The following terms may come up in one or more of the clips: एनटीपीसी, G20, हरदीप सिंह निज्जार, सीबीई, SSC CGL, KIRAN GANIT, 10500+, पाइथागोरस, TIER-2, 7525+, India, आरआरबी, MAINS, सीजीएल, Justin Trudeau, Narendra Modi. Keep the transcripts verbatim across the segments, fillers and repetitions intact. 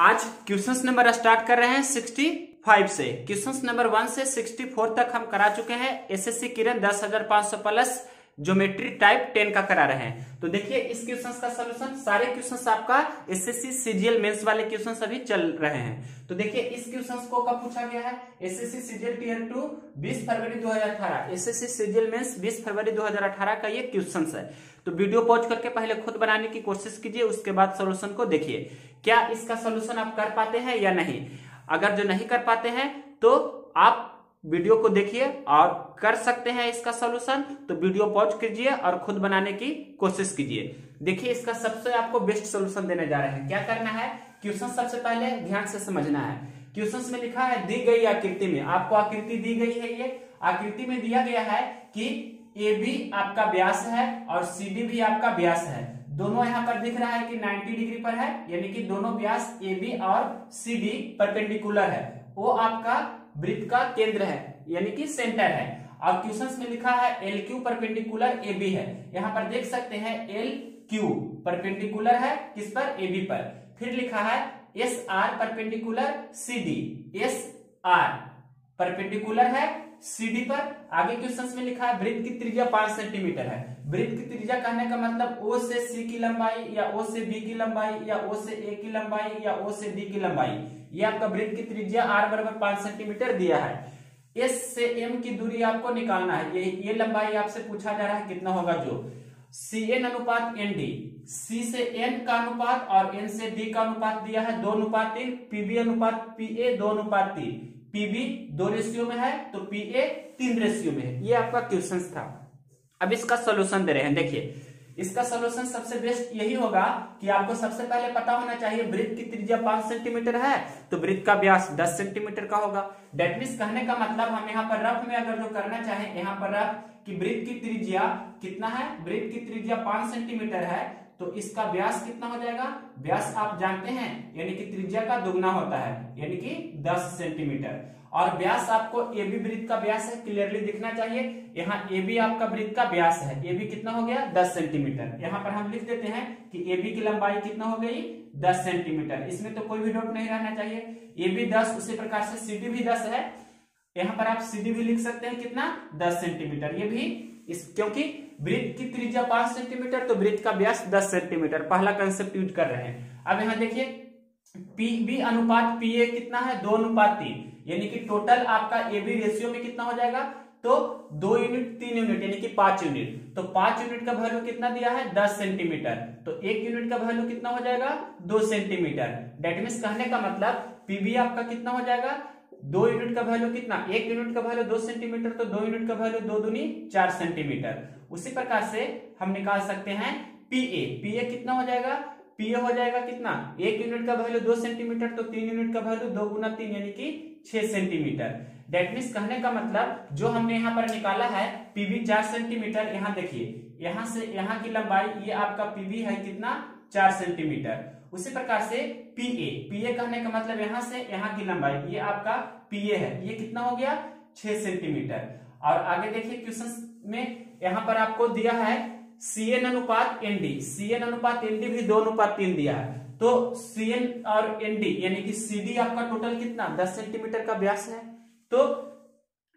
आज question number start कर रहे हैं पैंसठ से। क्वेश्चन नंबर वन से चौंसठ तक हम करा चुके हैं। एसएससी किरण दस हज़ार पाँच सौ प्लस ज्योमेट्री टाइप दस का करा रहे हैं। तो देखिए इस क्वेश्चन का सोल्यूशन, सारे क्वेश्चन आपका एसएससी सीजीएल मेंस वाले क्वेश्चन सभी चल रहे हैं। तो देखिए इस क्वेश्चन को कब पूछा गया है, एसएससी सीजीएल टीयर टू बीस फरवरी दो हज़ार अठारह, एसएससी सीजीएल मेंस बीस फरवरी दो हज़ार अठारह का ये क्वेश्चन है। तो वीडियो पॉज करके पहले खुद बनाने की कोशिश कीजिए, उसके बाद सोल्यूशन को देखिए क्या इसका सोल्यूशन आप कर पाते हैं या नहीं। अगर जो नहीं कर पाते हैं तो आप वीडियो को देखिए और कर सकते हैं इसका सॉल्यूशन। तो वीडियो पॉज कीजिए और खुद बनाने की कोशिश कीजिए। देखिए इसका सबसे आपको बेस्ट सॉल्यूशन देने जा रहे हैं। क्या करना है, क्वेश्चन सबसे पहले ध्यान से समझना है। क्वेश्चन में लिखा है दी गई आकृति में, आपको आकृति दी गई है, ये आकृति में दिया गया है कि ए बी आपका व्यास है और सी डी भी आपका व्यास है। दोनों यहाँ पर दिख रहा है कि नाइन्टी डिग्री पर है, यानी कि दोनों व्यास ए बी और सी डी परपेंडिकुलर है, वो आपका वृत्त का केंद्र है यानी कि सेंटर है। और क्वेश्चन में लिखा है L Q perpendicular A B है, यहाँ पर देख सकते हैं एल क्यू परपेंडिकुलर है किस पर, ए बी पर। फिर लिखा है S R perpendicular C D, S R perpendicular है सी डी पर। आगे क्वेश्चन में लिखा है वृत्त की त्रिज्या पांच सेंटीमीटर है। वृत्त की त्रिज्या कहने का मतलब ओ से सी की लंबाई या ओ से बी की लंबाई या ओ से ए की लंबाई या ओ से डी की लंबाई, ये आपका वृत्त की त्रिज्या आर बराबर पांच सेंटीमीटर दिया है। एस से एम की दूरी आपको निकालना है, ये ये लंबाई आपसे पूछा जा रहा है कितना होगा, जो सी एन अनुपात एन डी, सी से एन का अनुपात और एन से डी का अनुपात दिया है दो अनुपात तीन, पीबी अनुपात पी ए दो अनुपात तीन, पीबी दो रेशियो में है तो पी ए तीन रेशियो में है। ये आपका क्वेश्चन था। अब इसका सोल्यूशन दे रहे हैं। देखिए इसका सोल्यूशन सबसे बेस्ट यही होगा कि आपको सबसे पहले पता होना चाहिए वृत्त की त्रिज्या पांच सेंटीमीटर है तो वृत्त का व्यास दस सेंटीमीटर का होगा। दैट मींस कहने का मतलब हम यहाँ पर रफ में अगर जो करना चाहे, यहाँ पर रफ कि वृत्त की त्रिज्या कितना है, वृत्त की त्रिज्या पांच सेंटीमीटर है तो इसका व्यास कितना हो जाएगा, व्यास आप जानते हैं यानी कि त्रिज्या का दुगना होता है यानी कि दस सेंटीमीटर। और व्यास आपको ए बी वृत्त का व्यास है, क्लियरली दिखना चाहिए, यहाँ ए बी आपका वृत्त का व्यास है, ए बी कितना हो गया दस सेंटीमीटर। यहाँ पर हम लिख देते हैं कि ए बी की लंबाई कितना हो गई दस सेंटीमीटर, इसमें तो कोई भी डॉट नहीं रहना चाहिए। ए बी दस, उसी प्रकार से सी डी भी दस है, यहाँ पर आप सी डी भी लिख सकते हैं कितना दस सेंटीमीटर, ये भी इस, क्योंकि वृत्त की त्रिज्या पांच सेंटीमीटर तो वृत्त का व्यास दस सेंटीमीटर, पहला कंसेप्ट यूज कर रहे हैं। अब यहाँ देखिए पीबी अनुपात पीए कितना है दो अनुपात तीन, यानी कि टोटल आपका एबी रेशियो में कितना हो जाएगा, तो दो यूनिट तीन यूनिट यानी कि पांच यूनिट, तो पांच यूनिट का वैल्यू कितना दिया है दस सेंटीमीटर, तो एक यूनिट का वैल्यू कितना हो जाएगा दो सेंटीमीटर। दैट मींस कहने का मतलब पीबी आपका कितना हो जाएगा, दो यूनिट का वैल्यू कितना, एक यूनिट का वैल्यू दो सेंटीमीटर, तो दो यूनिट का वैल्यू दो दूनी चार सेंटीमीटर। उसी प्रकार से हम निकाल सकते हैं पीए, पीए कितना हो जाएगा, पीए हो जाएगा कितना, एक यूनिट का वैल्यू दो सेंटीमीटर तो तीन यूनिट का वैल्यू दो गुना तीन यानी कि छह सेंटीमीटर। दैट मींस कहने का मतलब जो हमने यहाँ पर निकाला है पीबी चार सेंटीमीटर, यहाँ देखिए यहाँ से यहाँ की लंबाई ये आपका पीबी है कितना चार सेंटीमीटर। उसी प्रकार से पीए, पीए कहने का मतलब यहाँ से यहाँ की लंबाई ये आपका पीए है, ये कितना हो गया छह सेंटीमीटर। और आगे देखिए क्वेश्चन में यहाँ पर आपको दिया है सीएन अनुपात एनडी, सीएन अनुपात एनडी भी दो अनुपात तीन दिया है, तो सीएन और एनडी यानी कि सीडी आपका टोटल कितना दस सेंटीमीटर का व्यास है, तो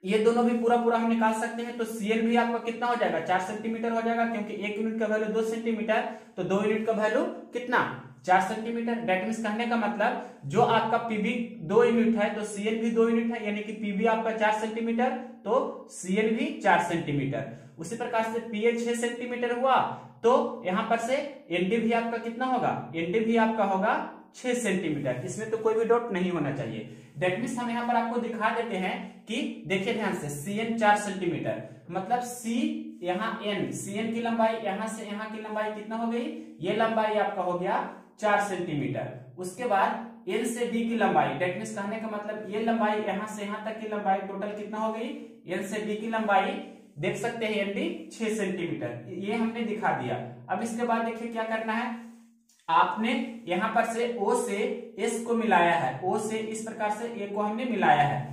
ये दोनों भी पूरा पूरा हम निकाल सकते हैं। तो सीएन भी आपका कितना हो जाएगा चार सेंटीमीटर हो जाएगा, क्योंकि एक यूनिट का वैल्यू दो सेंटीमीटर तो दो यूनिट का वैल्यू कितना चार सेंटीमीटर। दैट मींस कहने का मतलब जो आपका पीबी दो यूनिट है तो सीएन भी दो यूनिट है, यानी कि पीबी आपका चार सेंटीमीटर तो सीएन भी चार सेंटीमीटर। उसी प्रकार से पीए छह सेंटीमीटर हुआ तो यहाँ पर से एनडी भी आपका कितना होगा, एनडी भी आपका होगा छह सेंटीमीटर, इसमें तो कोई भी डॉट नहीं होना चाहिए। दैट मींस हम यहाँ पर आपको दिखा देते हैं कि देखिए ध्यान से सीएन चार सेंटीमीटर मतलब सी यहाँ एन, सीएन की लंबाई यहाँ से यहाँ की लंबाई कितना हो गई, ये लंबाई आपका हो गया चार सेंटीमीटर। उसके बाद एन से डी की लंबाई, दैट मींस कहने का मतलब ये लंबाई यहाँ से यहाँ तक की लंबाई टोटल कितना हो गई, एन से डी की लंबाई देख सकते हैं एन डी छह सेंटीमीटर, ये हमने दिखा दिया। अब इसके बाद देखिए क्या करना है, आपने यहाँ पर से ओ से एस को मिलाया है, ओ से इस प्रकार से ए को हमने मिलाया है।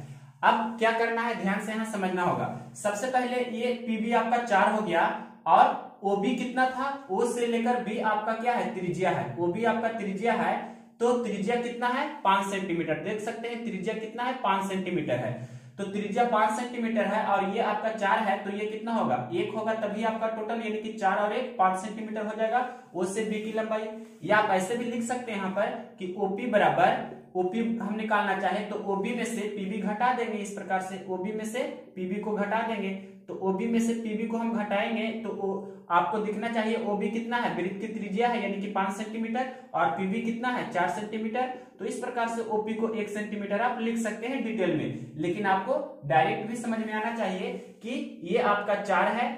अब क्या करना है ध्यान से यहाँ समझना होगा। सबसे पहले ये पीबी आपका चार हो गया और ओ बी कितना था, ओ से लेकर बी आपका क्या है त्रिज्या है, ओ बी आपका त्रिज्या है तो त्रिज्या कितना है पांच सेंटीमीटर। देख सकते हैं त्रिज्या कितना है पांच सेंटीमीटर है, तो त्रिज्या पांच सेंटीमीटर है और ये आपका चार है तो ये कितना होगा एक होगा, तभी आपका टोटल यानी कि चार और एक पांच सेंटीमीटर हो जाएगा। ओ से बी की लंबाई, या आप ऐसे भी लिख सकते हैं यहाँ पर कि ओपी बराबर ओपी हम निकालना चाहे तो ओबी में से पीबी घटा देंगे। इस प्रकार से ओबी में से पीबी को घटा देंगे, तो ओबी में से पीबी को हम घटाएंगे तो ओ, आपको दिखना चाहिए ओबी कितना है, वृत्त की त्रिज्या है यानी कि पांच सेंटीमीटर और पीबी कितना है चार सेंटीमीटर। तो इस प्रकार से ओपी को एक सेंटीमीटर आप लिख सकते हैं डिटेल में, लेकिन आपको डायरेक्ट भी समझ में आना चाहिए कि ये आपका चार है,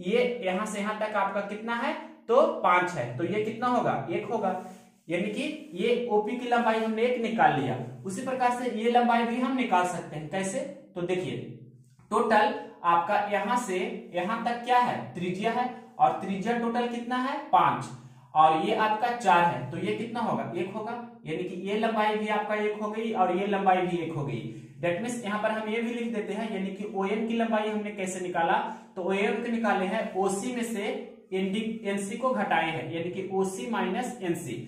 ये यहां से यहां तक आपका कितना है तो पांच है, तो ये कितना होगा एक होगा, यानी कि ये ओपी की लंबाई हमने एक निकाल लिया। उसी प्रकार से ये लंबाई भी हम निकाल सकते हैं, कैसे तो देखिए टोटल आपका यहां से यहां तक क्या है त्रिज्या है और त्रिज्या टोटल कितना है पांच और ये आपका चार है, तो ये कितना होगा एक होगा, यानी कि ये लंबाई भी आपका एक हो गई और ये लंबाई भी एक हो गई। दैट मीन्स यहाँ पर हम ये भी लिख देते हैं यानी कि O M की लंबाई हमने कैसे निकाला, तो O M के निकाले हैं O C में से N C को घटाए हैं यानी कि O C minus N C।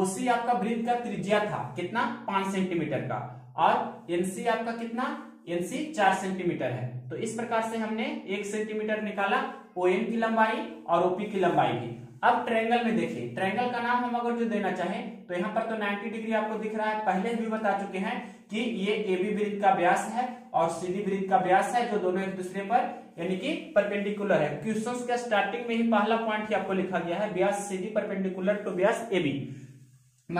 O C आपका वृत्त का त्रिज्या था कितना पांच सेंटीमीटर का और N C आपका कितना N C चार सेंटीमीटर है, तो इस प्रकार से हमने एक सेंटीमीटर निकाला O M की लंबाई और O P की लंबाई की। अब ट्रायंगल में देखिए, ट्रायंगल का नाम हम अगर जो देना चाहें तो यहाँ पर तो नब्बे डिग्री आपको दिख रहा है, पहले भी बता चुके हैं कि ये A B वृत्त का व्यास है और C D वृत्त का व्यास है जो दोनों एक दूसरे पर यानी कि परपेंडिकुलर है। क्वेश्चन का स्टार्टिंग में ही पहला पॉइंट ही आपको लिखा गया है व्यास C D परपेंडिकुलर टू व्यास A B,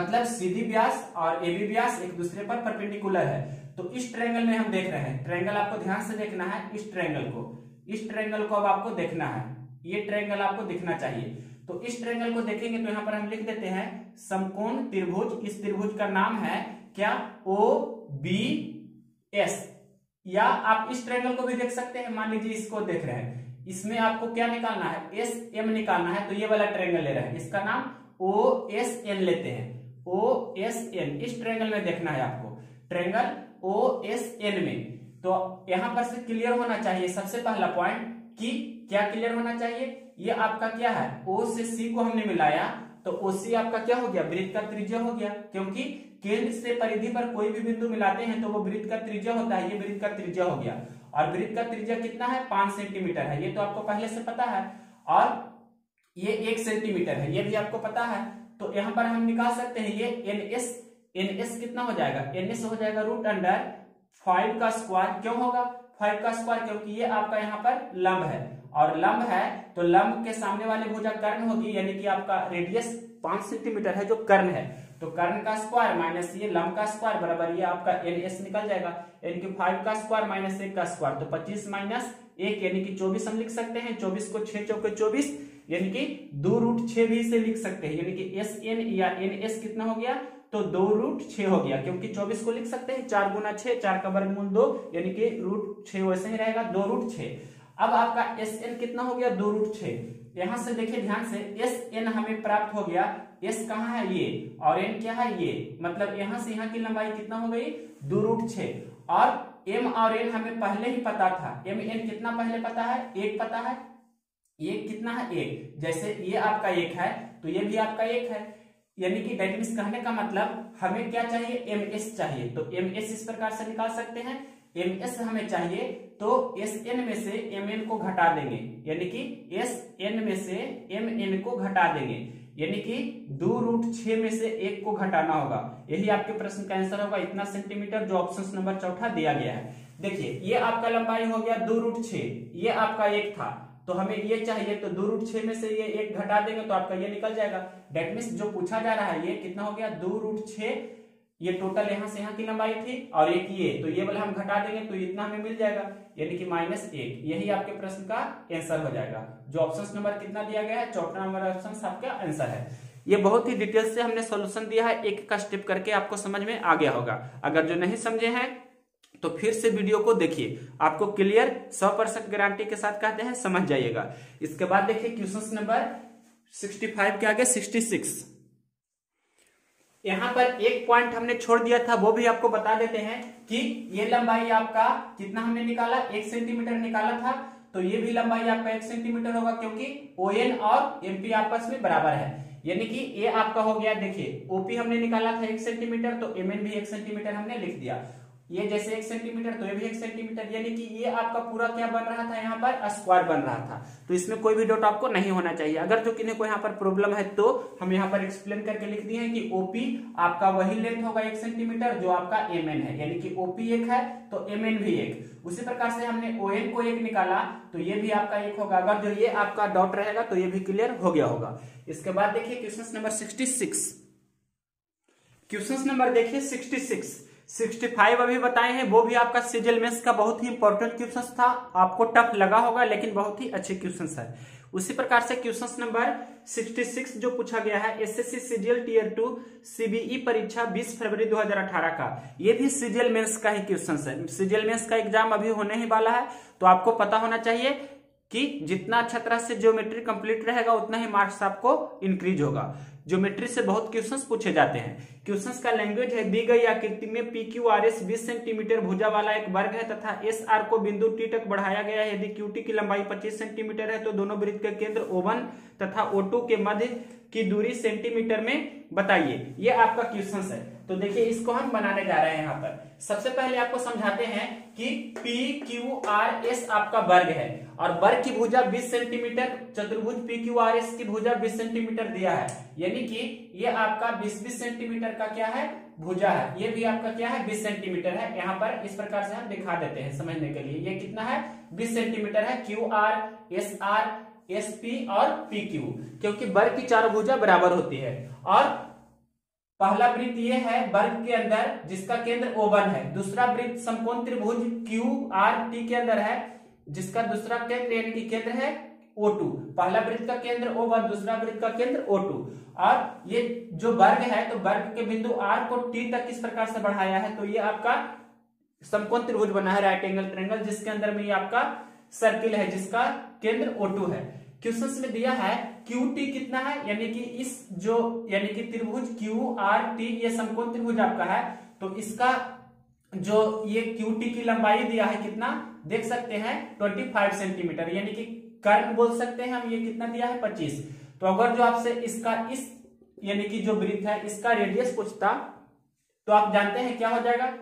मतलब C D व्यास और A B व्यास एक दूसरे पर परपेंडिकुलर है। तो इस ट्रायंगल में हम देख रहे हैं, ट्रायंगल आपको ध्यान से देखना है, इस ट्रायंगल को इस ट्रायंगल को अब आपको देखना है, ये ट्रायंगल आपको दिखना चाहिए। तो इस ट्रायंगल को देखेंगे तो यहाँ पर हम लिख देते हैं समकोण त्रिभुज, इस त्रिभुज का नाम है क्या ओ बी एस, या आप इस ट्रायंगल को भी देख सकते हैं। मान लीजिए इसको देख रहे हैं, इसमें आपको क्या निकालना है एस एम निकालना है, तो ये वाला ट्रायंगल ले रहे हैं, इसका नाम ओ एस एन लेते हैं ओ एस एन। इस ट्रायंगल में देखना है आपको ट्रायंगल O S N में, तो यहां पर से क्लियर होना चाहिए सबसे पहला पॉइंट कि क्या क्लियर होना चाहिए, ये आपका क्या है O से C को हमने मिलाया तो O C आपका क्या हो गया वृत्त का त्रिज्या हो गया, क्योंकि केंद्र से परिधि पर कोई भी बिंदु मिलाते हैं तो वो वृत्त का त्रिज्या होता है, ये वृत्त का त्रिज्या हो गया और वृत्त का त्रिज्या कितना है पांच सेंटीमीटर है, ये तो आपको पहले से पता है और ये एक सेंटीमीटर है ये भी आपको पता है। तो यहाँ पर हम निकाल सकते हैं ये N S N S कितना हो जाएगा, N S हो जाएगा रूट अंडर फाइव का स्क्वायर, क्यों होगा फाइव का स्क्वायर क्योंकि ये आपका यहाँ पर लंब है और लंब है तो लंब के सामने वाले भुजा कर्ण होगी यानी कि आपका रेडियस पांच सेंटीमीटर है जो कर्ण है, तो कर्ण का स्क्वायर माइनस ये लंब का स्क्वायर बराबर ये आपका N S निकल जाएगा, यानी कि फाइव का स्क्वायर माइनस एक का स्क्वायर, तो पच्चीस माइनस एक यानी कि चौबीस हम लिख सकते हैं, चौबीस को छह चौके चौबीस यानी कि दो रूट छह भी इसे लिख सकते हैं, यानी कि एस एन या N S कितना हो गया तो दो रूट छह हो गया, क्योंकि चौबीस को लिख सकते हैं चार गुना छह चार का वर्गमूल दो यानी कि रूट छह वैसे ही रहेगा दो रूट छह। अब आपका एस एन कितना हो गया दो रूट छह, यहां से देखिए ध्यान से एस एन हमें प्राप्त हो गया, एस कहाँ है ये और एन क्या है ये, मतलब यहां से यहाँ की लंबाई कितना हो गई दो रूट छह। और एम और एन हमें पहले ही पता था, एम एन कितना पहले पता है एक पता है, एक कितना है एक, जैसे ये आपका एक है तो ये भी आपका एक है, यानी कि दैट मींस कहने का मतलब हमें क्या चाहिए एमएस चाहिए, तो एमएस इस प्रकार से निकाल सकते हैं, एमएस हमें चाहिए तो एसएन में से एमएन को घटा देंगे यानी कि एसएन में से एमएन को घटा देंगे यानी कि दो रूट छह में से एक को घटाना होगा, यही आपके प्रश्न का आंसर होगा इतना सेंटीमीटर जो ऑप्शन नंबर चौथा दिया गया है। देखिए ये आपका लंबाई हो गया दो रूट छह, ये आपका एक था तो हमें ये चाहिए तो दो रूट छह में से ये एक घटा देंगे तो आपका ये निकल जाएगा। दैट मीन्स जो पूछा जा रहा है ये कितना हो गया दो रूट छह, ये टोटल यहाँ से यहाँ की लंबाई थी और एक ये, तो ये वाला हम घटा देंगे तो इतना हमें मिल जाएगा यानी कि माइनस एक, यही आपके प्रश्न का आंसर हो जाएगा जो ऑप्शन नंबर कितना दिया गया है चौथा नंबर ऑप्शन आपका आंसर है। ये बहुत ही डिटेल से हमने सोल्यूशन दिया है, एक का स्टेप करके आपको समझ में आ गया होगा, अगर जो नहीं समझे हैं तो फिर से वीडियो को देखिए, आपको क्लियर सौ परसेंट गारंटी के साथ कहते हैं समझ जाइएगा। इसके बाद देखिए क्वेश्चन नंबर पैंसठ के आगे छियासठ, यहां पर एक पॉइंट हमने छोड़ दिया था वो भी आपको बता देते हैं कि ये लंबाई आपका कितना हमने निकाला एक सेंटीमीटर निकाला था, तो ये भी लंबाई आपका एक सेंटीमीटर होगा क्योंकि O N और M P आपस में बराबर है। यानी कि ये आपका हो गया। देखिए ओपी हमने निकाला था एक सेंटीमीटर, तो एमएन भी एक सेंटीमीटर हमने लिख दिया। ये जैसे एक सेंटीमीटर तो ये भी एक सेंटीमीटर, यानी कि ये आपका पूरा क्या बन रहा था, यहाँ पर स्क्वायर बन रहा था। तो इसमें कोई भी डॉट आपको नहीं होना चाहिए। अगर जो किन्हीं को यहाँ पर प्रॉब्लम है तो हम यहाँ पर एक्सप्लेन करके लिख दिए हैं कि ओपी आपका वही लेंथ होगा एक सेंटीमीटर जो आपका एम एन है, यानी कि ओपी एक है तो एम एन भी एक। उसी प्रकार से हमने ओ एन को एक निकाला तो ये भी आपका एक होगा। अगर जो ये आपका डॉट रहेगा तो ये भी क्लियर हो गया होगा। इसके बाद देखिए question number sixty six question number देखिए सिक्सटी सिक्स सिक्सटी फाइव अभी बताए हैं, वो भी आपका सीजीएल मेंस का बहुत ही इंपॉर्टेंट क्वेश्चन था। आपको टफ लगा होगा लेकिन बहुत ही अच्छे क्वेश्चन है। उसी प्रकार से क्वेश्चन नंबर सिक्सटी सिक्स जो पूछा गया है SSC सीजीएल tier two सीबीई परीक्षा बीस फरवरी दो हज़ार अठारह का, ये भी सीजीएल मेंस का ही क्वेश्चन है। सीजीएल मेंस का एग्जाम अभी होने ही वाला है, तो आपको पता होना चाहिए कि जितना अच्छा तरह से ज्योमेट्री कंप्लीट रहेगा उतना ही मार्क्स आपको इंक्रीज होगा। ज्योमेट्री से बहुत क्वेश्चंस पूछे जाते हैं। क्वेश्चंस का लैंग्वेज है, दी गई आकृति में पी क्यू आर एस बीस सेंटीमीटर भुजा वाला एक वर्ग है तथा एस आर को बिंदु टी तक बढ़ाया गया है। यदि क्यू टी की लंबाई पच्चीस सेंटीमीटर है तो दोनों वृत्त के केंद्र ओ वन तथा ओ टू के मध्य की दूरी सेंटीमीटर में बताइए। ये आपका क्वेश्चंस है। तो देखिए इसको हम बनाने जा रहे हैं। यहाँ पर सबसे पहले आपको समझाते हैं कि पी क्यू आर एस आपका वर्ग है और वर्ग की भुजा बीस सेंटीमीटर, चतुर्भुज पी क्यू आर एस की भुजा बीस सेंटीमीटर दिया है, यानी कि ये आपका बीस बीस सेंटीमीटर का क्या है, भुजा है। ये भी आपका क्या है, बीस सेंटीमीटर है। यहाँ पर इस प्रकार से हम दिखा देते हैं समझने के लिए। ये कितना है, बीस सेंटीमीटर है। Q R, S R, S P और पी क्यू, क्योंकि वर्ग की चारों भुजा बराबर होती है। और पहला वृत्त ये है वर्ग के अंदर जिसका केंद्र ओ वन है, दूसरा वृत्त समकोण त्रिभुज क्यू आर टी के अंदर है जिसका दूसरा केंद्र यानी कि केंद्र है ओ टू। पहला वृत्त का केंद्र ओ वन, दूसरा वृत्त का केंद्र ओ टू। और ये जो वर्ग है तो वर्ग के बिंदु R को T तक इस प्रकार से बढ़ाया है, तो ये आपका समकोण त्रिभुज बना है, राइट एंगल ट्रायंगल, जिसके अंदर में ये आपका सर्किल है जिसका केंद्र ओ टू है। क्वेश्चन में दिया है क्यू टी कितना है, यानी कि इस जो यानी कि त्रिभुज क्यू आर टी ये समकोण त्रिभुज आपका है, तो इसका जो ये क्यू टी की लंबाई दिया है कितना देख सकते हैं, पच्चीस सेंटीमीटर, यानी कि कर्ण बोल सकते हैं हम। ये कितना दिया है, पच्चीस। तो अगर जो आपसे इसका इस यानी कि जो वृत्त है इसका रेडियस पूछता तो आप जानते हैं क्या हो जाएगा,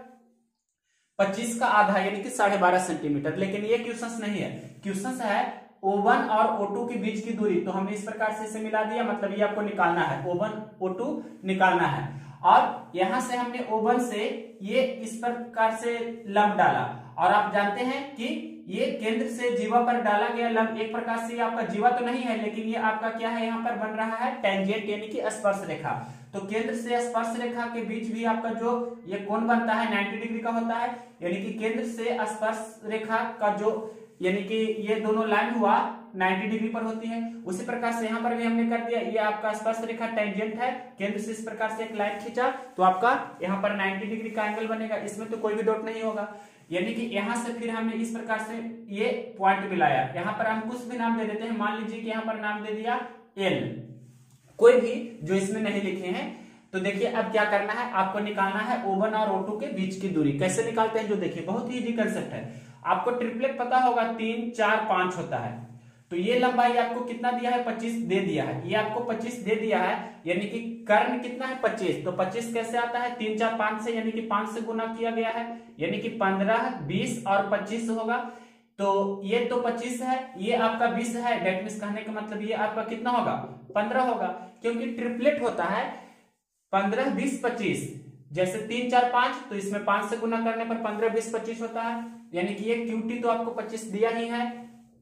पच्चीस का आधा यानी कि साढ़े बारह सेंटीमीटर। लेकिन ये क्वेश्चन नहीं है। क्वेश्चन है ओ वन और ओ टू के बीच की दूरी, तो हमने इस प्रकार से इसे मिला दिया, मतलब ये आपको निकालना है, ओ वन ओ टू निकालना है। और यहां से हमने ओ वन से ये इस प्रकार से लंब डाला, और आप जानते हैं कि ये केंद्र से जीवा पर डाला गया लंब एक प्रकार से आपका जीवा तो नहीं है, लेकिन ये आपका क्या है, यहाँ पर बन रहा है टेंजेंट यानी कि स्पर्श रेखा। तो केंद्र से स्पर्श रेखा के बीच भी आपका जो ये कोण बनता है नाइन्टी डिग्री का होता है, यानी कि केंद्र से स्पर्श रेखा का जो यानी कि ये दोनों लाइन हुआ नाइन्टी डिग्री पर होती है। उसी प्रकार से यहाँ पर भी हमने कर दिया, ये आपका स्पर्श रेखा टेंजेंट है, केंद्र से इस प्रकार से एक लाइन खींचा तो आपका यहाँ पर नाइन्टी डिग्री का एंगल बनेगा। इसमें तो कोई भी डॉट नहीं होगा, यानी कि यहाँ से फिर हमने इस प्रकार से ये पॉइंट मिलाया। यहाँ पर हम कुछ भी नाम दे देते हैं, मान लीजिए कि यहाँ पर नाम दे दिया एल, कोई भी जो इसमें नहीं लिखे हैं। तो देखिए अब क्या करना है, आपको निकालना है ओ वन और ओ टू के बीच की दूरी। कैसे निकालते हैं जो देखिए, बहुत ही इजी कंसेप्ट है। आपको ट्रिपलेट पता होगा, तीन चार पांच होता है, तो ये लंबाई आपको कितना दिया है, पच्चीस दे दिया है। ये आपको पच्चीस दे दिया है, यानी कि कर्ण कितना है, पच्चीस। तो पच्चीस कैसे आता है, तीन चार पांच से, यानी कि पांच से गुना किया गया है, यानी कि पंद्रह बीस और पच्चीस होगा। तो ये तो पच्चीस है, ये आपका बीस है, डेट मीन्स कहने का मतलब ये आपका कितना होगा, पंद्रह होगा, क्योंकि ट्रिपलेट होता है पंद्रह बीस पच्चीस। जैसे तीन चार पांच, तो इसमें पांच से गुना करने पर पंद्रह बीस पच्चीस होता है, यानी कि ये क्यू टी तो आपको पच्चीस दिया ही है,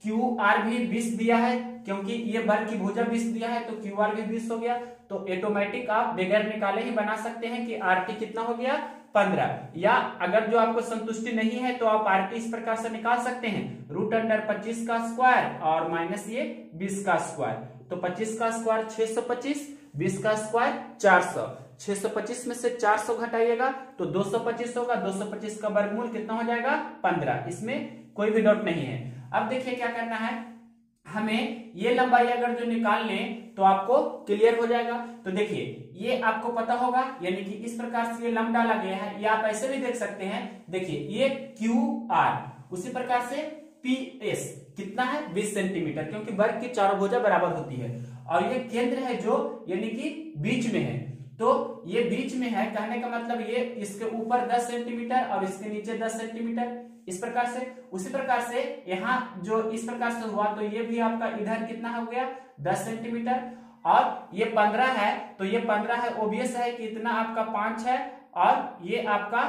क्यू आर भी बीस दिया है, क्योंकि ये वर्ग की भुजा बीस दिया है तो क्यू आर भी बीस हो गया। तो ऑटोमेटिक आप बगैर निकाले ही बना सकते हैं कि आर टी कितना हो गया, पंद्रह। या अगर जो आपको संतुष्टि नहीं है तो आप आर टी इस प्रकार से निकाल सकते हैं, रूट अंडर पच्चीस का स्क्वायर और माइनस ये बीस का स्क्वायर। तो पच्चीस का स्क्वायर छह सौ पच्चीस, बीस का स्क्वायर चार सौ, छह सौ पच्चीस में से चार सौ घटाइएगा तो दो सौ पच्चीस होगा। दो सौ पच्चीस का वर्गमूल कितना हो जाएगा, पंद्रह। इसमें कोई भी डॉट नहीं है। अब देखिए क्या करना है, हमें ये लंबाई अगर जो निकाल लें तो आपको क्लियर हो जाएगा। तो देखिए ये आपको पता होगा, यानी कि इस प्रकार से ये लंब डाला गया है, या आप ऐसे भी देख सकते हैं। देखिए ये क्यू आर, उसी प्रकार से पी एस कितना है, बीस सेंटीमीटर, क्योंकि वर्ग की चारों भुजा बराबर होती है। और ये केंद्र है जो यानी कि बीच में है, तो ये बीच में है, कहने का मतलब ये इसके ऊपर दस सेंटीमीटर और इसके नीचे दस सेंटीमीटर, इस प्रकार से। उसी प्रकार से यहाँ जो इस प्रकार से हुआ तो ये भी आपका इधर कितना हो गया दस सेंटीमीटर, और ये पंद्रह है, तो ये पंद्रह है, ओबियस है कि इतना आपका पांच है और ये आपका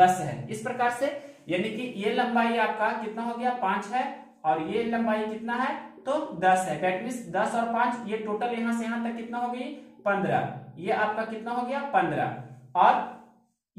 दस है, इस प्रकार से। यानी कि ये लंबाई आपका कितना हो गया पांच है और ये लंबाई कितना है तो दस है, दैट मींस दस और पांच, ये टोटल यहां से यहां तक कितना हो गई पंद्रह, ये आपका कितना हो गया पंद्रह। और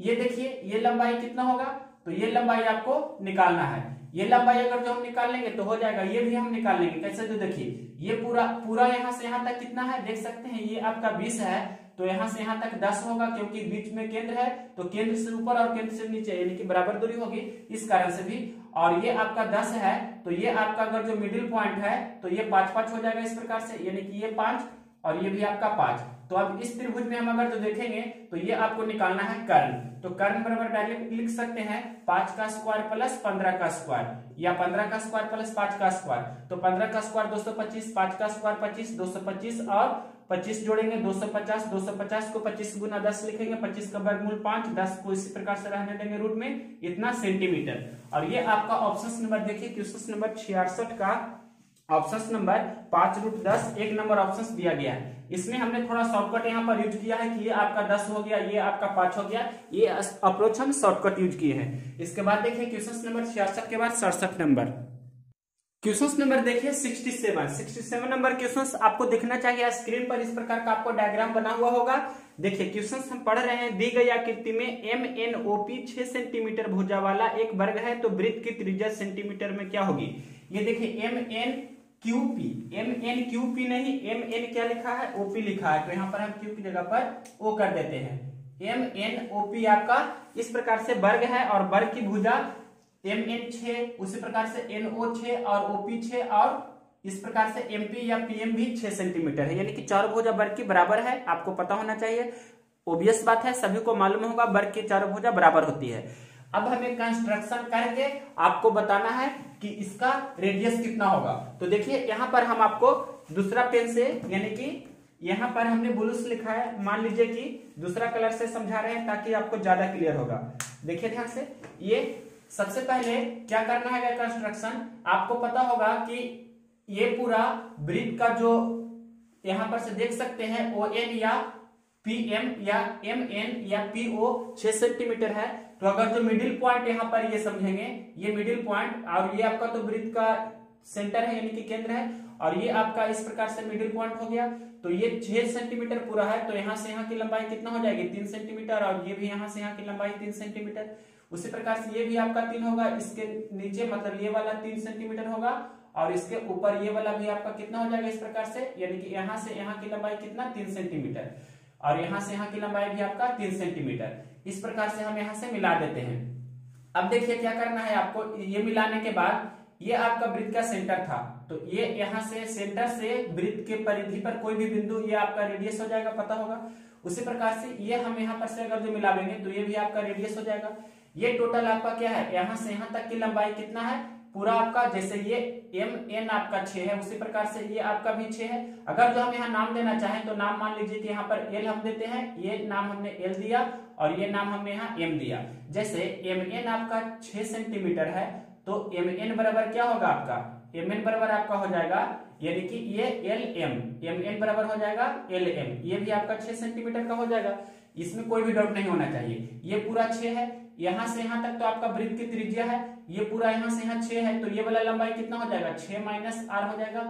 ये देखिए ये लंबाई कितना होगा, तो ये लंबाई आपको निकालना है, ये लंबाई अगर जो हम निकाल लेंगे तो हो जाएगा, ये भी हम निकाल लेंगे कैसे, तो देखिए ये पूरा पूरा यहाँ से यहाँ तक कितना है देख सकते हैं, ये आपका बीस है, तो यहाँ से यहाँ तक दस होगा क्योंकि बीच में केंद्र है, तो केंद्र से ऊपर और केंद्र से नीचे यानी कि बराबर दूरी होगी, इस कारण से भी। और ये आपका दस है, तो ये आपका अगर जो मिडिल पॉइंट है तो ये पांच पांच हो जाएगा, इस प्रकार से, यानी कि ये पांच और ये भी आपका पांच। तो अब इस त्रिभुज में हम अगर जो देखेंगे तो ये आपको निकालना है कर्ण, तो कर्ण बराबर डायरेक्ट लिख सकते हैं पांच का स्क्वायर प्लस पंद्रह का स्क्वायर, या पंद्रह का स्क्वायर प्लस पांच का स्क्वायर, तो पंद्रह का स्क्वायर दो सौ पच्चीस, पांच का स्क्वायर पच्चीस, दो सौ पच्चीस और पच्चीस जोड़ेंगे दो सौ पचास, दो सौ पचास को पच्चीस गुना दस लिखेंगे, पच्चीस का वर्गमूल पांच, दस को इसी प्रकार से रहने देंगे रूट में, इतना सेंटीमीटर। और ये आपका ऑप्शन नंबर देखिए क्वेश्चन नंबर छियासठ का ऑप्शन नंबर पांच रूट दस एक नंबर ऑप्शन दिया गया है। इसमें हमने थोड़ा शॉर्टकट यहाँ पर यूज किया है कि ये आपका दस हो गया, ये आपका पांच हो गया, ये अप्रोच हम शॉर्टकट यूज किए हैं। इसके बाद देखिए क्वेश्चन नंबर छियासठ के बाद सड़सठ नंबर क्वेश्चन नंबर देखिए सड़सठ, सड़सठ नंबर क्वेश्चन आपको दिखना चाहिए स्क्रीन पर, इस प्रकार का आपको डायग्राम बना हुआ होगा। देखिए क्वेश्चन हम पढ़ रहे हैं, दी गई आकृति में एम एन ओ पी छह सेंटीमीटर भुजा वाला एक वर्ग है, तो वृत्त की त्रिज्या सेंटीमीटर में क्या होगी। ये देखिए M N QP, M N QP नहीं, एम एन क्या लिखा है ओपी लिखा है, तो यहाँ पर हम क्यू की जगह पर ओ कर देते हैं, एम एन ओपी आपका इस प्रकार से वर्ग है, और वर्ग की भुजा एम एन छह, उसी प्रकार से एन ओ छह और ओपी छह, और इस प्रकार से एम पी या पी एम भी छह सेंटीमीटर है, यानी कि चारों भुजा वर्ग की बराबर है, आपको पता होना चाहिए, ओबियस बात है, सभी को मालूम होगा वर्ग की चारों भुजा बराबर होती है। अब हमें कंस्ट्रक्शन करके आपको बताना है कि इसका रेडियस कितना होगा। तो देखिए यहाँ पर हम आपको दूसरा पेन से, यानी कि यहाँ पर हमने बुलुस लिखा है, मान लीजिए कि दूसरा कलर से समझा रहे हैं ताकि आपको ज्यादा क्लियर होगा। देखिए ध्यान से, ये सबसे पहले क्या करना है कंस्ट्रक्शन, आपको पता होगा कि ये पूरा वृत्त का जो यहाँ पर से देख सकते हैं ओ एन या पी एम या एम एन या पी ओ छह सेंटीमीटर है, तो अगर जो मिडिल पॉइंट यहाँ पर ये समझेंगे ये मिडिल पॉइंट, और ये आपका तो वृत्त का सेंटर है यानी कि केंद्र है, और ये आपका इस प्रकार से मिडिल पॉइंट हो गया, तो ये छह सेंटीमीटर पूरा है, तो यहाँ से यहाँ की लंबाई कितना हो जाएगी तीन सेंटीमीटर, और ये भी यहाँ से यहाँ की लंबाई तीन सेंटीमीटर, उसी प्रकार से ये भी आपका तीन होगा, इसके नीचे मतलब ये वाला तीन सेंटीमीटर होगा, और इसके ऊपर ये वाला भी आपका कितना हो जाएगा इस प्रकार से, यानी कि यहाँ से यहाँ की लंबाई कितना तीन सेंटीमीटर, और यहाँ से यहाँ की लंबाई भी आपका तीन सेंटीमीटर, इस प्रकार से हम यहाँ से मिला देते हैं। अब देखिए क्या करना है आपको, ये मिलाने के बाद ये आपका वृत्त का सेंटर था, तो ये यहाँ से सेंटर से वृत्त के परिधि पर कोई भी बिंदु ये आपका रेडियस हो जाएगा, पता होगा। उसी प्रकार से ये हम यहाँ पर से अगर जो मिलावेंगे तो ये भी आपका रेडियस हो जाएगा। ये टोटल आपका क्या है, यहाँ से यहाँ तक की लंबाई कितना है पूरा आपका, जैसे ये एम एन आपका छह है, उसी प्रकार से ये आपका भी छह है। अगर जो हम यहाँ नाम देना चाहें तो नाम मान लीजिए कि यहाँ पर एल हम देते हैं, ये नाम हमने एल दिया और ये नाम हमने यहाँ एम दिया। जैसे एम एन आपका छह सेंटीमीटर है, तो एम एन बराबर क्या होगा आपका, एम एन बराबर आपका हो जाएगा यानी कि ये एल एम, एम एन बराबर हो जाएगा एल एम, ये भी आपका छह सेंटीमीटर का हो जाएगा, इसमें कोई भी डाउट नहीं होना चाहिए। ये पूरा छह है, यहाँ से यहाँ तक तो आपका वृत्त की त्रिज्या है, ये पूरा यहाँ से यहाँ छह है, तो ये वाला लंबाई कितना हो जाएगा छह माइनस आर हो जाएगा।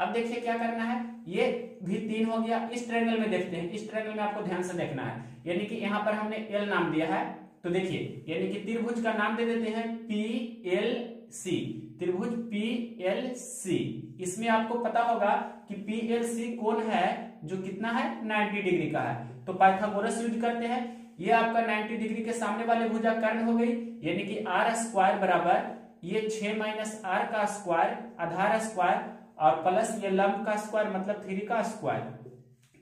अब देखिए क्या करना है, ये भी तीन हो गया। इस ट्रायंगल में देखते हैं, इस ट्रायंगल में आपको ध्यान से देखना है, यानी कि यहाँ पर हमने एल नाम दिया है, तो देखिए यानी कि त्रिभुज का नाम दे देते हैं पी एल सी, त्रिभुज पी एल सी। इसमें आपको पता होगा कि पी एल सी कोण है जो कितना है नाइन्टी डिग्री का है, तो पाइथागोरस यूज करते हैं। ये आपका नाइन्टी डिग्री के सामने वाले भुजा कर्ण हो गई, यानी कि आर स्क्वायर बराबर ये छह माइनस आर का स्क्वायर आधार स्क्वायर और प्लस ये लंब का स्क्वायर मतलब थ्री का स्क्वायर,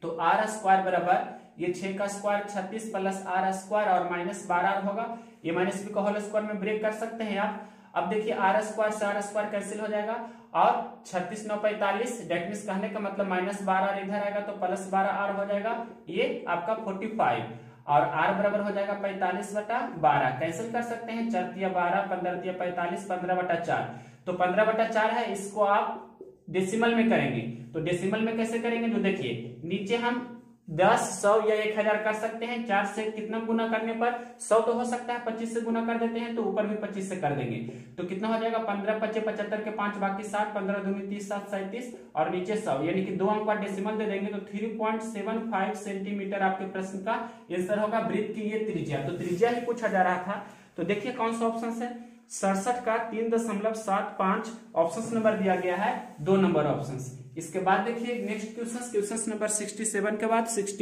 तो आर स्क्वायर बराबर ये छह का स्क्वायर छत्तीस प्लस आर स्क्वायर और माइनस बारह आर होगा। ये माइनस बी का होल स्क्वायर में ब्रेक कर सकते हैं आप। अब देखिए आर स्क्वायर से आर स्क्वायर कैंसिल हो जाएगा और छत्तीस नौ पैंतालीस, डेट मीन्स कहने का मतलब माइनस बारह इधर आएगा तो प्लस बारह आर हो जाएगा, ये आपका फोर्टी फाइव और आर बराबर हो जाएगा पैंतालीस बटा बारह। कैंसिल कर सकते हैं, चार दिया बारह, पंद्रह दिया पैंतालीस, पंद्रह बटा चार, तो पंद्रह बटा चार है, इसको आप डेसिमल में करेंगे। तो डेसिमल में कैसे करेंगे, तो देखिए नीचे हम दस, सौ या एक हजार कर सकते हैं। चार से कितना गुना करने पर सौ तो हो सकता है, पच्चीस से गुना कर देते हैं तो ऊपर भी पच्चीस से कर देंगे, तो कितना हो जाएगा पंद्रह पच्चीस पचहत्तर के पांच बाकी साठ, पंद्रह दूनी तीस सात सैंतीस और नीचे सौ, यानी कि दो अंक पर डेसिमल दे देंगे तो three point seven five centimetre आपके प्रश्न का आंसर होगा। वृत्त की ये त्रिज्या, तो त्रिज्या ही पूछा जा रहा था। तो देखिए कौन सा ऑप्शन है, सड़सठ का तीन दशमलव सात पांच ऑप्शन नंबर दिया गया है, दो नंबर ऑप्शन। इसके बाद देखिए नेक्स्ट क्वेश्चन, क्वेश्चन नंबर सड़सठ के बाद अड़सठ,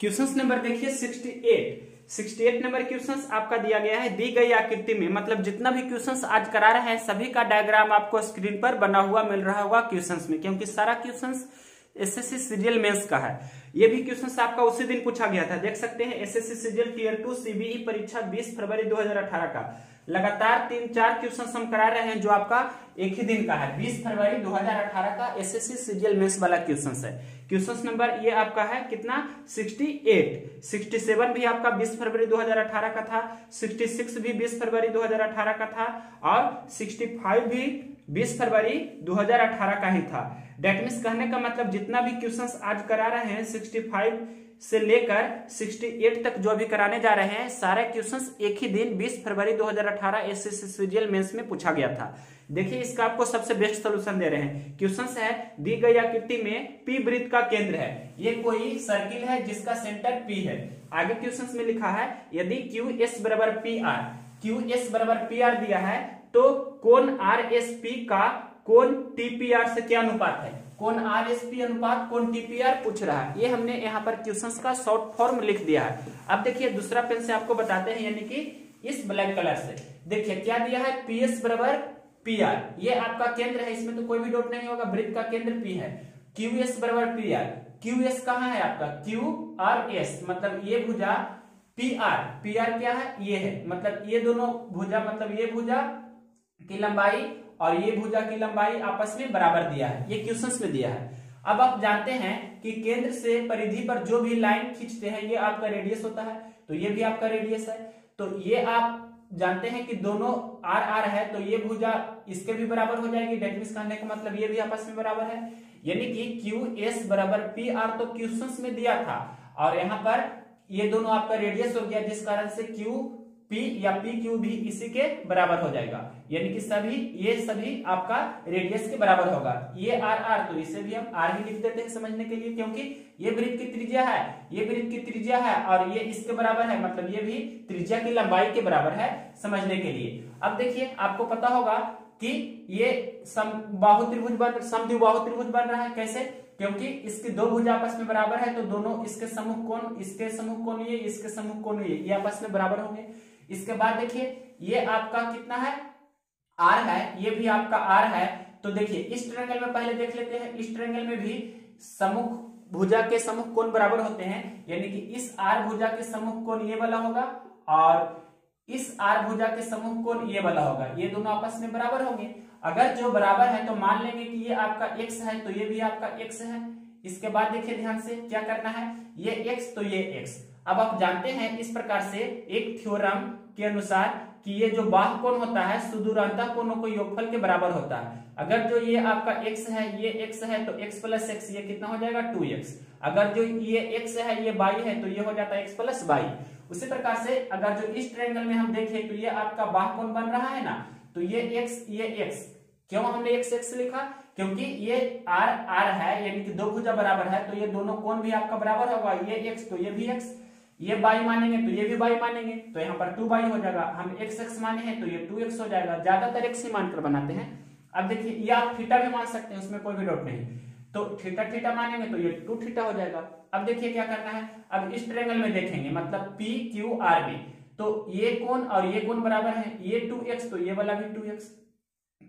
क्वेश्चन नंबर देखिए अड़सठ, अड़सठ नंबर क्वेश्चन आपका दिया गया है दी गई आकृति में, मतलब जितना भी क्वेश्चन आज करा रहे हैं सभी का डायग्राम आपको स्क्रीन पर बना हुआ मिल रहा होगा क्वेश्चन में, क्योंकि सारा क्वेश्चन एसएससी सीजीएल मेंस का है। ये भी क्वेश्चन आपका उसी दिन पूछा गया था, देख सकते हैं SSC सीजीएल tier two सीबीई परीक्षा बीस फरवरी दो हजार अठारह का। लगातार तीन चार क्वेश्चन हम करा रहे हैं जो आपका एक ही दिन का है, बीस फरवरी दो हजार अठारह का एसएससी सीजीएल मेंस वाला क्वेश्चन है। क्वेश्चन नंबर ये आपका है कितना अड़सठ, सड़सठ भी आपका बीस फरवरी दो हजार अठारह का था, छियासठ भी बीस फरवरी दो हजार अठारह का था और पैंसठ भी बीस फरवरी दो हजार अठारह का ही था। डेट मीन्स कहने का मतलब जितना भी क्वेश्चंस आज करा रहे हैं पैंसठ से लेकर अड़सठ तक जो अभी कराने जा रहे हैं सारे क्वेश्चंस एक ही दिन बीस फरवरी दो हजार अठारह एसएससी सीजीएल मेंस में पूछा गया था। देखिए इसका आपको सबसे बेस्ट सोल्यूशन दे रहे हैं। क्वेश्चंस है दी गई आकृति में पी वृत्त का केंद्र है, ये कोई सर्किल है जिसका सेंटर पी है। आगे क्वेश्चंस में लिखा है यदि क्यू एस बराबर पी आर, क्यू एस बराबर पी आर दिया है तो कोण आरएसपी का कोण टीपीआर से क्या अनुपात है, कोण आरएसपी अनुपात कोण टीपीआर पूछ रहा है। ये हमने यहाँ पर क्वेश्चंस का शॉर्ट फॉर्म लिख दिया है। अब देखिए दूसरा पेन से आपको बताते हैं, यानी कि इस ब्लैक कलर से देखिए क्या दिया है, पीएस बराबर पीआर, ये आपका केंद्र है, इसमें तो कोई भी डॉट नहीं होगा, वृत्त का केंद्र पी है। क्यूएस बराबर पीआर, क्यूएस कहाँ है आपका, क्यू आर एस मतलब ये भुजा, पीआर पीआर क्या है ये है, मतलब ये दोनों भुजा मतलब ये भुजा की लंबाई और ये भुजा की लंबाई आपस में बराबर दिया है, ये क्वेश्चंस में दिया है। अब आप जानते हैं कि केंद्र से परिधि पर जो भी लाइन खींचते हैं ये आपका रेडियस होता है, तो ये भी आपका रेडियस है। तो ये आप जानते हैं कि दोनों आर आर है, तो ये भुजा इसके भी बराबर हो जाएगी, डेट मीन्स कहने का मतलब ये भी आपस में बराबर है, यानी कि क्यू एस बराबर पी आर तो क्वेश्चंस में दिया था और यहाँ पर ये दोनों आपका रेडियस हो गया, जिस कारण से क्यू पी या पी क्यू भी इसी के बराबर हो जाएगा, यानी कि सभी ये सभी आपका रेडियस के बराबर होगा। ये आर आर तो इसे भी हम आर ही लिख देते हैं समझने के लिए, क्योंकि ये वृत्त की त्रिज्या है, ये वृत्त की त्रिज्या है और ये इसके बराबर है, मतलब ये भी त्रिज्या की लंबाई के बराबर है समझने के लिए। अब देखिए आपको पता होगा कि ये समबाहु त्रिभुज बन समद्विबाहु त्रिभुज बन रहा है, कैसे, क्योंकि इसके दो भुजा आपस में बराबर है तो दोनों इसके समूह कोण, इसके समूह कोण ये, इसके समूह कोण ये, ये आपस में बराबर होंगे। इसके बाद देखिए ये आपका कितना है R है, ये भी आपका R है। तो देखिए इस ट्रायंगल में पहले देख लेते हैं, इस ट्रायंगल में भी समूह भुजा के समूह कोण बराबर होते हैं, यानी कि इस R भुजा के समूह कोण ये वाला होगा और इस R भुजा के समूह कोण ये वाला होगा, ये दोनों आपस में बराबर होंगे। अगर जो बराबर है तो मान लेंगे कि ये आपका एक्स है तो ये भी आपका एक्स है। इसके बाद देखिए ध्यान से क्या करना है, ये एक्स तो ये एक्स। अब आप जानते हैं इस प्रकार से एक थ्योरम के अनुसार कि ये जो बाहु कोण होता है सुदूरांतर कोणों को योगफल के बराबर होता है। अगर जो ये आपका x है ये x है तो x प्लस एक्स ये कितना हो जाएगा टू एक्स, अगर जो ये x है ये y है तो ये हो जाता है x प्लस y। उसी प्रकार से अगर जो इस ट्रायंगल में हम देखें तो ये आपका बाहु कोण बन रहा है ना, तो ये x ये x, क्यों हमने x x लिखा, क्योंकि ये r r है यानी कि दो भुजा बराबर है तो ये दोनों कोण भी आपका बराबर होगा, ये x तो ये भी x, ये बाई मानेंगे तो ये भी बाई मानेंगे तो यहाँ पर टू बाई हो जाएगा, हम एक्स एक्स माने हैं तो ये टू एक्स हो जाएगा, ज्यादातर एक्स ही मानकर बनाते हैं। अब देखिए ये आप थीटा भी मान सकते हैं, उसमें कोई भी डॉट नहीं, तो थीटा थीटा मानेंगे तो ये टू थीटा हो जाएगा। अब देखिए क्या करना है, अब इस ट्रायंगल में देखेंगे मतलब पी क्यू आर बी, तो ये कोण और ये कोण बराबर है, ये टू एक्स तो ये वाला भी टू एक्स।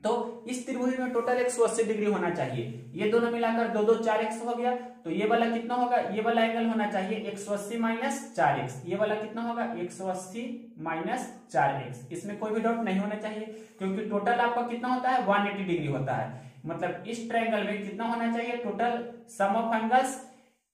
तो इस त्रिभुज में टोटल एक सौ अस्सी डिग्री होना चाहिए। ये दोनों मिलाकर दो दो चार एक्स हो गया, तो ये वाला कितना होगा, ये वाला एंगल होना चाहिए एक सौ अस्सी माइनस चार एक्स, ये वाला कितना होगा एक सौ अस्सी माइनस चार एक्स। इसमें कोई भी डॉट नहीं होना चाहिए क्योंकि टोटल आपका कितना होता है एक सौ अस्सी डिग्री होता है। मतलब इस ट्रायंगल में कितना होना चाहिए total sum of angles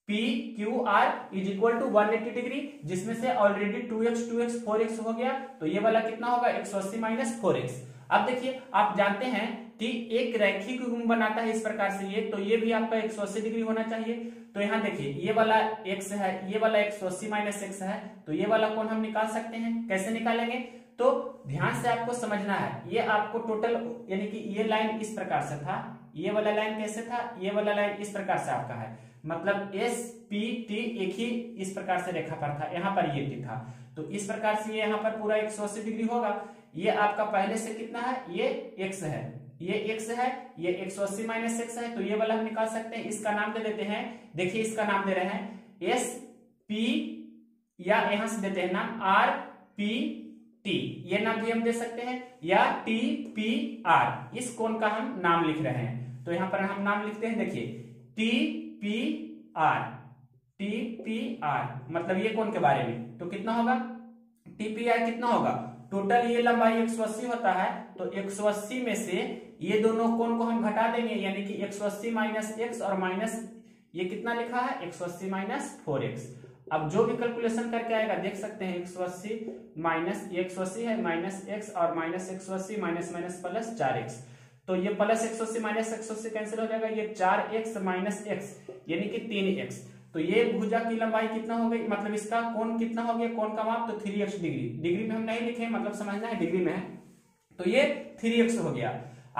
P Q R is equal to एक सौ अस्सी डिग्री, जिसमें से already two x two x four x हो गया, तो ये वाला कितना होगा एक सौ अस्सी माइनस फोर एक्स। अब देखिए आप जानते हैं कि एक रैखिक गुण बनाता है इस प्रकार से ये, तो ये भी आपका एक सौ अस्सी डिग्री होना चाहिए। तो यहाँ देखिए ये वाला x है, ये वाला एक सौ अस्सी माइनस x है, तो ये वाला कोण हम निकाल सकते हैं। कैसे निकालेंगे, तो ध्यान से आपको समझना है। ये आपको टोटल यानी कि ये लाइन इस प्रकार से था, ये वाला लाइन कैसे था, ये वाला लाइन इस प्रकार से आपका है। मतलब एस पी टी एक ही इस प्रकार से रेखा पर था, यहाँ पर ये टी था, तो इस प्रकार से ये यहाँ पर पूरा एक सौ अस्सी डिग्री होगा। ये आपका पहले से कितना है, ये x है, ये x है, ये एक सौ अस्सी माइनस x है, तो ये वाला हम निकाल सकते हैं। इसका नाम दे देते हैं, देखिए इसका नाम दे रहे हैं s p, या यहां से देते हैं नाम r p t, ये नाम भी हम दे सकते हैं, या t p r, इस कोण का हम नाम लिख रहे हैं। तो यहां पर हम नाम लिखते हैं, देखिए t p r, t p r मतलब ये कोण के बारे में। तो कितना होगा t p r, कितना होगा टोटल, ये लंबाई एक सौ अस्सी होता है, तो एक सौ अस्सी में से ये दोनों कोण को हम घटा देंगे, यानी कि एक सौ अस्सी माइनस x और माइनस ये कितना लिखा है एक सौ अस्सी माइनस फोर एक्स। अब जो भी कैलकुलेशन करके आएगा देख सकते हैं, एक सौ अस्सी माइनस एक सौ अस्सी है माइनस x और माइनस एक सौ अस्सी माइनस माइनस प्लस चार एक्स, तो ये प्लस एक सौ अस्सी माइनस एक सौ अस्सी कैंसिल हो जाएगा, ये चार एक्स माइनस x यानी कि तीन एक्स। तो ये भुजा की लंबाई कितना हो गई, मतलब इसका कोण कितना हो गया, कोण का माप तो थ्री एक्स डिग्री, डिग्री में हम नहीं लिखे, मतलब समझना है डिग्री में है, तो ये थ्री एक्स हो गया।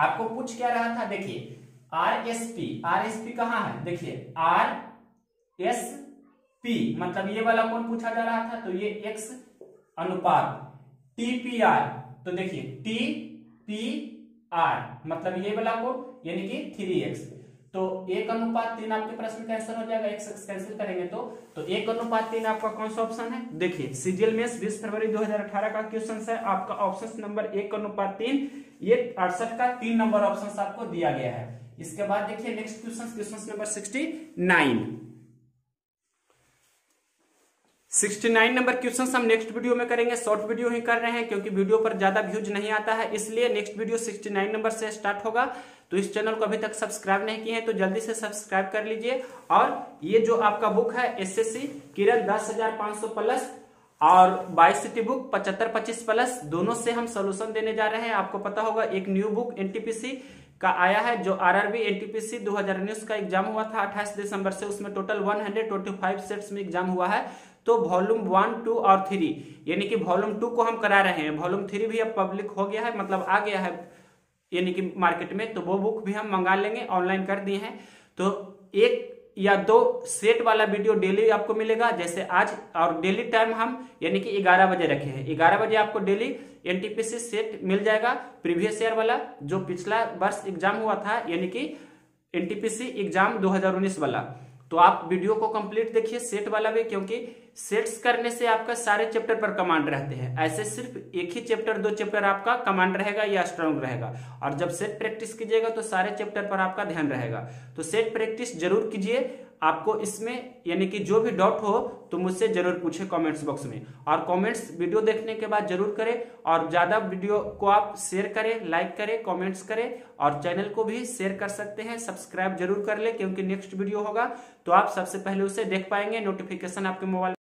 आपको पूछ क्या रहा था, देखिए R S P, R S P कहाँ है, देखिए आर एस पी मतलब ये वाला कोण पूछा जा रहा था, तो ये एक्स अनुपात टी पी आर, तो देखिए टी पी आर मतलब ये वाला कोण यानी कि थ्री एक्स, तो एक अनुपात तीन आपके प्रश्न का आंसर हो जाएगा। एक एक्स कैंसिल करेंगे तो तो एक अनुपात तीन आपका कौन सा ऑप्शन है, देखिए सीजीएल में बीस फरवरी दो हजार अठारह का क्वेश्चन है आपका, ऑप्शन नंबर एक अनुपात तीन, ये अड़सठ का तीन नंबर ऑप्शन आपको दिया गया है। इसके बाद देखिए next question, question number sixty nine, उनहत्तर नंबर क्वेश्चन हम नेक्स्ट वीडियो में करेंगे। शॉर्ट वीडियो ही कर रहे हैं क्योंकि वीडियो पर ज्यादा व्यूज नहीं आता है, इसलिए नेक्स्ट वीडियो उनहत्तर नंबर से स्टार्ट होगा। तो इस चैनल को अभी तक सब्सक्राइब नहीं किए हैं तो जल्दी से सब्सक्राइब कर लीजिए। और ये जो आपका बुक है एसएससी किरण दस हजार पांच सौ प्लस और बायोसिटी बुक पचहत्तर पच्चीस प्लस, दोनों से हम सोल्यूशन देने जा रहे हैं। आपको पता होगा एक न्यू बुक एनटीपीसी का आया है, जो आरआरबी एनटीपीसी दो हजार उन्नीस का एग्जाम हुआ था अट्ठाईस दिसंबर से, उसमें टोटल एक सौ पच्चीस सेट्स में एग्जाम हुआ है। तो वॉल्यूम वन टू और थ्री यानी कि वॉल्यूम टू को हम करा रहे हैं, वॉल्यूम थ्री भी अब पब्लिक हो गया है, मतलब आ गया है यानी कि मार्केट में, तो वो बुक भी हम मंगा लेंगे, ऑनलाइन कर दिए हैं। तो एक या दो सेट वाला वीडियो डेली आपको मिलेगा, जैसे आज, और डेली टाइम हम यानी कि ग्यारह बजे रखे हैं, ग्यारह बजे आपको डेली एनटीपीसी सेट मिल जाएगा, प्रीवियस ईयर वाला जो पिछला वर्ष एग्जाम हुआ था यानी कि एनटीपीसी एग्जाम दो हजार उन्नीस वाला। तो आप वीडियो को कंप्लीट देखिए सेट वाला भी, क्योंकि सेट्स करने से आपका सारे चैप्टर पर कमांड रहते हैं, ऐसे सिर्फ एक ही चैप्टर दो चैप्टर आपका कमांड रहेगा या स्ट्रांग रहेगा, और जब सेट प्रैक्टिस कीजिएगा तो सारे चैप्टर पर आपका ध्यान रहेगा। तो सेट प्रैक्टिस जरूर कीजिए, आपको इसमें यानी कि जो भी डाउट हो तो मुझसे जरूर पूछे कमेंट्स बॉक्स में, और कमेंट्स वीडियो देखने के बाद जरूर करें, और ज्यादा वीडियो को आप शेयर करें, लाइक करें, कमेंट्स करें, और चैनल को भी शेयर कर सकते हैं, सब्सक्राइब जरूर कर लें क्योंकि नेक्स्ट वीडियो होगा तो आप सबसे पहले उसे देख पाएंगे, नोटिफिकेशन आपके मोबाइल